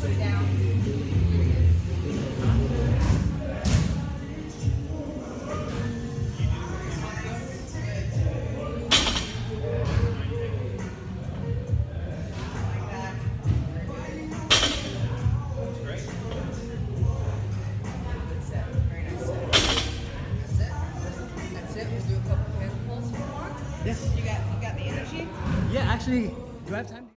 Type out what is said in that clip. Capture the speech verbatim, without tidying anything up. Yeah. You got, you got the energy? Yeah, actually, do I have time?